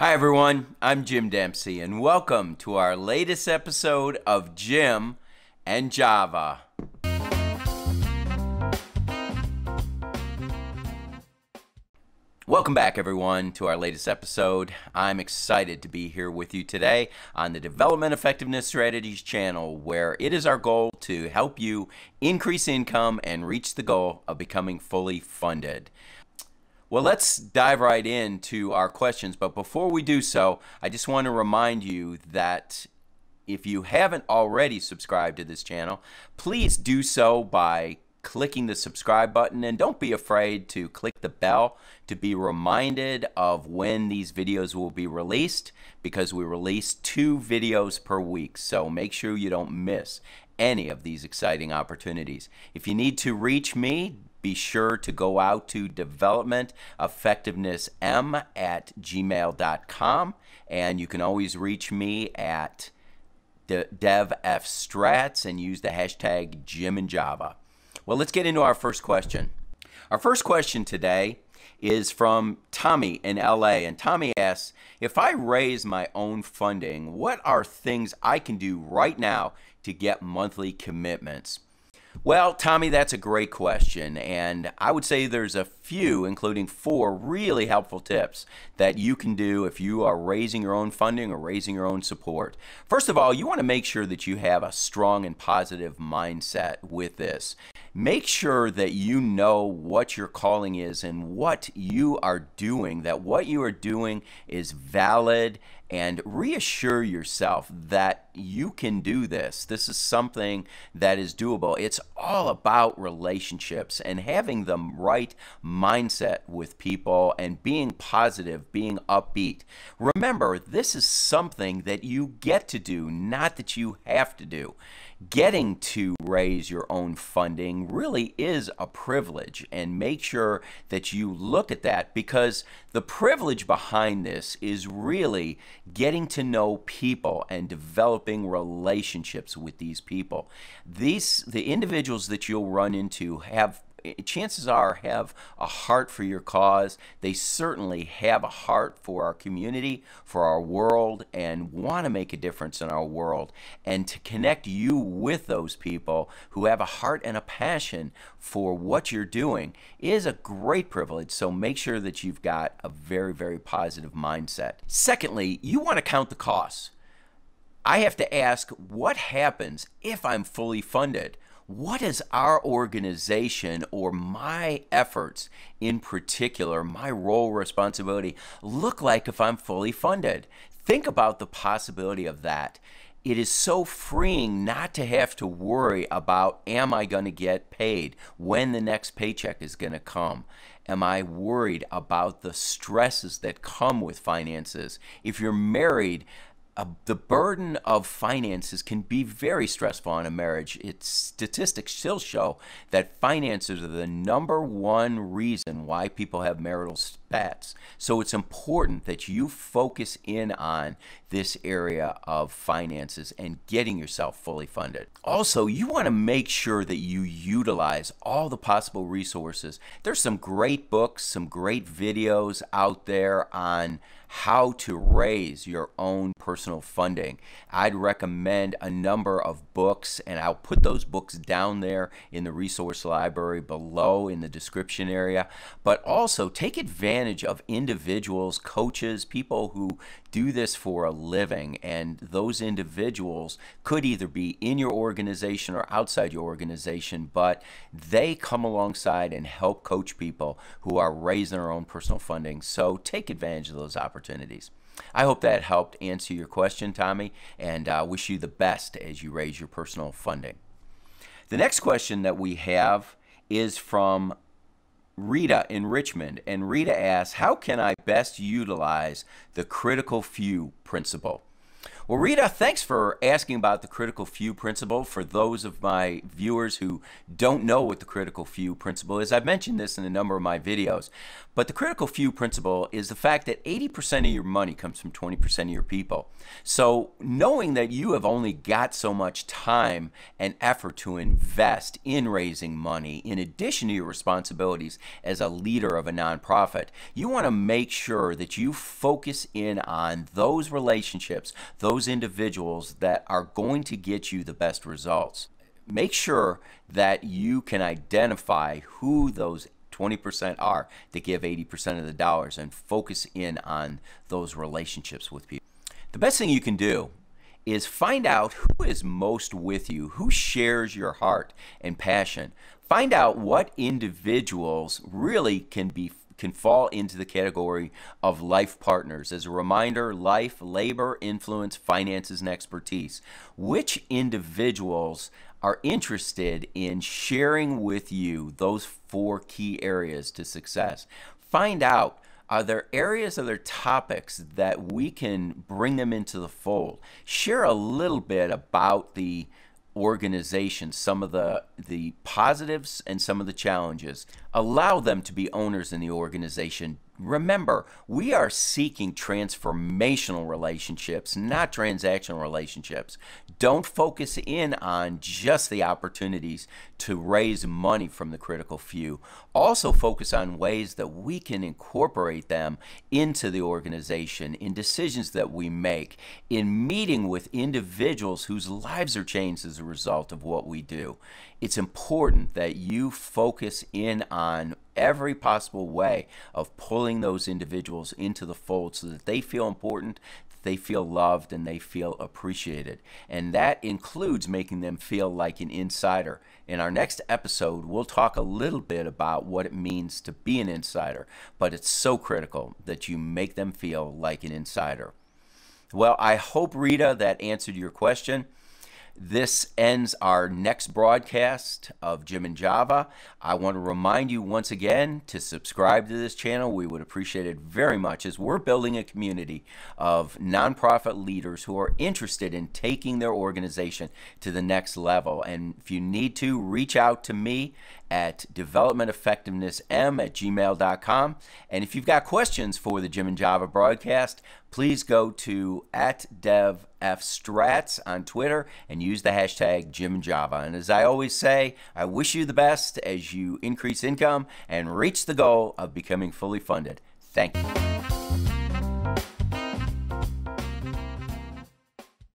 Hi everyone, I'm Jim Dempsey and welcome to our latest episode of Jim and Java. Welcome back everyone to our latest episode. I'm excited to be here with you today on the Development Effectiveness Strategies channel, where it is our goal to help you increase income and reach the goal of becoming fully funded. Well, let's dive right into our questions, but before we do so, I just want to remind you that if you haven't already subscribed to this channel, please do so by clicking the subscribe button, and don't be afraid to click the bell to be reminded of when these videos will be released, because we release 2 videos per week, so make sure you don't miss any of these exciting opportunities. If you need to reach me, be sure to go out to developmenteffectivenessm@gmail.com, and you can always reach me at devfstrats and use the hashtag Jim and Java. Well, let's get into our first question. Our first question today is from Tommy in LA, and Tommy asks, if I raise my own funding, what are things I can do right now to get monthly commitments? Well, Tommy, that's a great question, and I would say there's a few, including 4 really helpful tips that you can do if you are raising your own funding or raising your own support. First of all, you want to make sure that you have a strong and positive mindset with this. Make sure that you know what your calling is and what you are doing, that what you are doing is valid, and reassure yourself that you can do this. This is something that is doable. It's all about relationships and having the right mindset with people and being positive, being upbeat. Remember, this is something that you get to do, not that you have to do. Getting to raise your own funding really is a privilege, and make sure that you look at that, because the privilege behind this is really getting to know people and developing relationships with these people. The individuals that you'll run into have, chances are, have a heart for your cause. They certainly have a heart for our community, for our world, and want to make a difference in our world. And to connect you with those people who have a heart and a passion for what you're doing is a great privilege. So make sure that you've got a very, very positive mindset. Secondly, you want to count the costs. I have to ask, what happens if I'm fully funded? What is our organization, or my efforts in particular, my role, responsibility, look like if I'm fully funded? Think about the possibility of that. It is so freeing not to have to worry about, am I going to get paid? When the next paycheck is going to come? Am I worried about the stresses that come with finances? If you're married, the burden of finances can be very stressful in a marriage. Statistics still show that finances are the #1 reason why people have marital spats. So it's important that you focus in on this area of finances and getting yourself fully funded. Also, you want to make sure that you utilize all the possible resources. There's some great books, some great videos out there on how to raise your own personal funding. I'd recommend a number of books, and I'll put those books down there in the resource library below in the description area. But also take advantage of individuals, coaches, people who do this for a living, and those individuals could either be in your organization or outside your organization, but they come alongside and help coach people who are raising their own personal funding. So take advantage of those opportunities. I hope that helped answer your question, Tommy, and I wish you the best as you raise your personal funding. The next question that we have is from Rita in Richmond, and Rita asks, how can I best utilize the critical few principle? Well, Rita, thanks for asking about the critical few principle. For those of my viewers who don't know what the critical few principle is, I've mentioned this in a number of my videos, but the critical few principle is the fact that 80% of your money comes from 20% of your people. So knowing that you have only got so much time and effort to invest in raising money, in addition to your responsibilities as a leader of a nonprofit, you want to make sure that you focus in on those relationships, those individuals that are going to get you the best results. Make sure that you can identify who those 20% are that give 80% of the dollars and focus in on those relationships with people. The best thing you can do is find out who is most with you, who shares your heart and passion. Find out what individuals really can fall into the category of life partners. As a reminder, life, labor, influence, finances, and expertise. Which individuals are interested in sharing with you those four key areas to success? Find out, are there areas, are there topics that we can bring them into the fold? Share a little bit about the organization, some of the positives and some of the challenges. Allow them to be owners in the organization. Remember, we are seeking transformational relationships, not transactional relationships. Don't focus in on just the opportunities to raise money from the critical few. Also focus on ways that we can incorporate them into the organization, in decisions that we make, in meeting with individuals whose lives are changed as a result of what we do. It's important that you focus in on every possible way of pulling those individuals into the fold so that they feel important, that they feel loved, and they feel appreciated. And that includes making them feel like an insider. In our next episode, we'll talk a little bit about what it means to be an insider, but it's so critical that you make them feel like an insider. Well, I hope, Rita, that answered your question. This ends our next broadcast of Jim and Java. I want to remind you once again to subscribe to this channel. We would appreciate it very much as we're building a community of nonprofit leaders who are interested in taking their organization to the next level. And if you need to, reach out to me at developmenteffectivenessm@gmail.com. And if you've got questions for the Jim and Java broadcast, please go to @devfstrats on Twitter and use the hashtag Jim and Java. And as I always say, I wish you the best as you increase income and reach the goal of becoming fully funded. Thank you.